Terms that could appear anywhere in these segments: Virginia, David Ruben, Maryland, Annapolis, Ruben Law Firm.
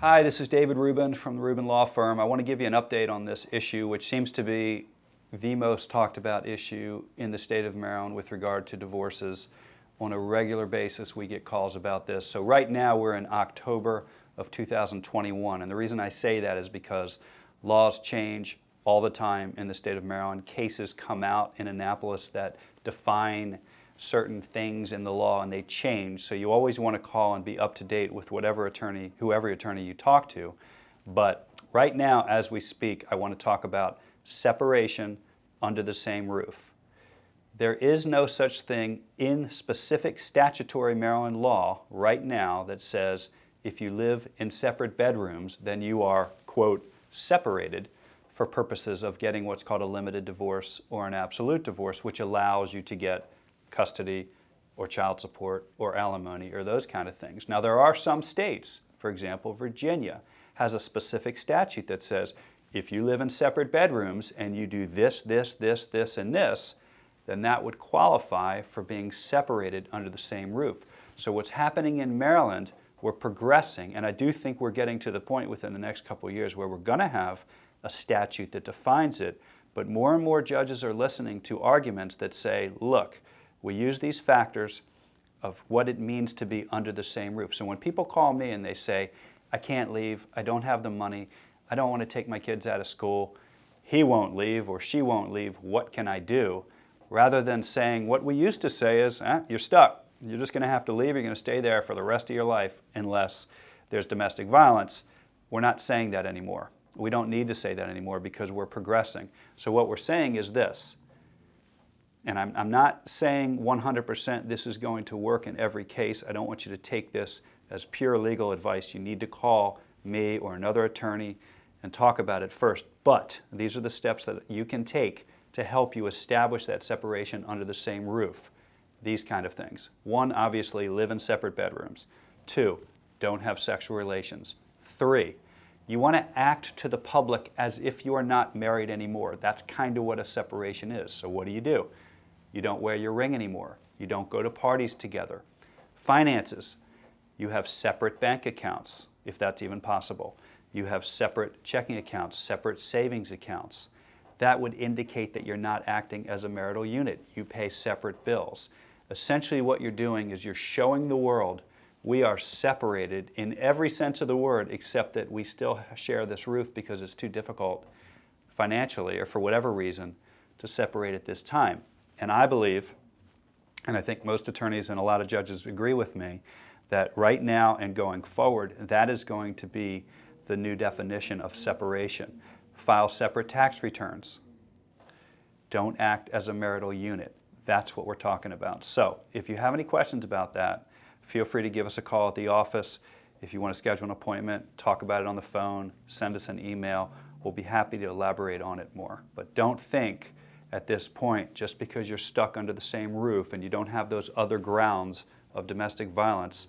Hi, this is David Ruben from the Ruben Law Firm. I want to give you an update on this issue, which seems to be the most talked about issue in the state of Maryland with regard to divorces. On a regular basis, we get calls about this. So right now, we're in October of 2021, and the reason I say that is because laws change all the time in the state of Maryland. Cases come out in Annapolis that define certain things in the law, and they change. So you always want to call and be up to date with whatever attorney, whoever attorney you talk to. But right now, as we speak, I want to talk about separation under the same roof. There is no such thing in specific statutory Maryland law right now that says if you live in separate bedrooms, then you are, quote, separated for purposes of getting what's called a limited divorce or an absolute divorce, which allows you to get custody or child support or alimony or those kind of things. Now, there are some states, for example, Virginia has a specific statute that says if you live in separate bedrooms and you do this, this, this, this, and this, then that would qualify for being separated under the same roof. So what's happening in Maryland, we're progressing, and I do think we're getting to the point within the next couple of years where we're going to have a statute that defines it, but more and more judges are listening to arguments that say, look, we use these factors of what it means to be under the same roof. So when people call me and they say, I can't leave, I don't have the money, I don't want to take my kids out of school, he won't leave or she won't leave, what can I do? Rather than saying what we used to say is, you're stuck, you're just going to have to leave, you're going to stay there for the rest of your life unless there's domestic violence. We're not saying that anymore. We don't need to say that anymore because we're progressing. So what we're saying is this. And I'm not saying 100% this is going to work in every case. I don't want you to take this as pure legal advice. You need to call me or another attorney and talk about it first. But these are the steps that you can take to help you establish that separation under the same roof. These kind of things. 1, obviously, live in separate bedrooms. 2, don't have sexual relations. 3, you want to act to the public as if you are not married anymore. That's kind of what a separation is. So what do? You don't wear your ring anymore. You don't go to parties together. Finances. You have separate bank accounts, if that's even possible. You have separate checking accounts, separate savings accounts. That would indicate that you're not acting as a marital unit. You pay separate bills. Essentially what you're doing is you're showing the world we are separated in every sense of the word except that we still share this roof because it's too difficult financially or for whatever reason to separate at this time. And I believe, and I think most attorneys and a lot of judges agree with me, that right now and going forward, that is going to be the new definition of separation. File separate tax returns. Don't act as a marital unit. That's what we're talking about. So if you have any questions about that, feel free to give us a call at the office. If you want to schedule an appointment, talk about it on the phone, send us an email. We'll be happy to elaborate on it more. But don't think at this point, just because you're stuck under the same roof and you don't have those other grounds of domestic violence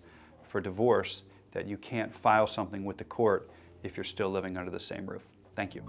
for divorce, that you can't file something with the court if you're still living under the same roof. Thank you.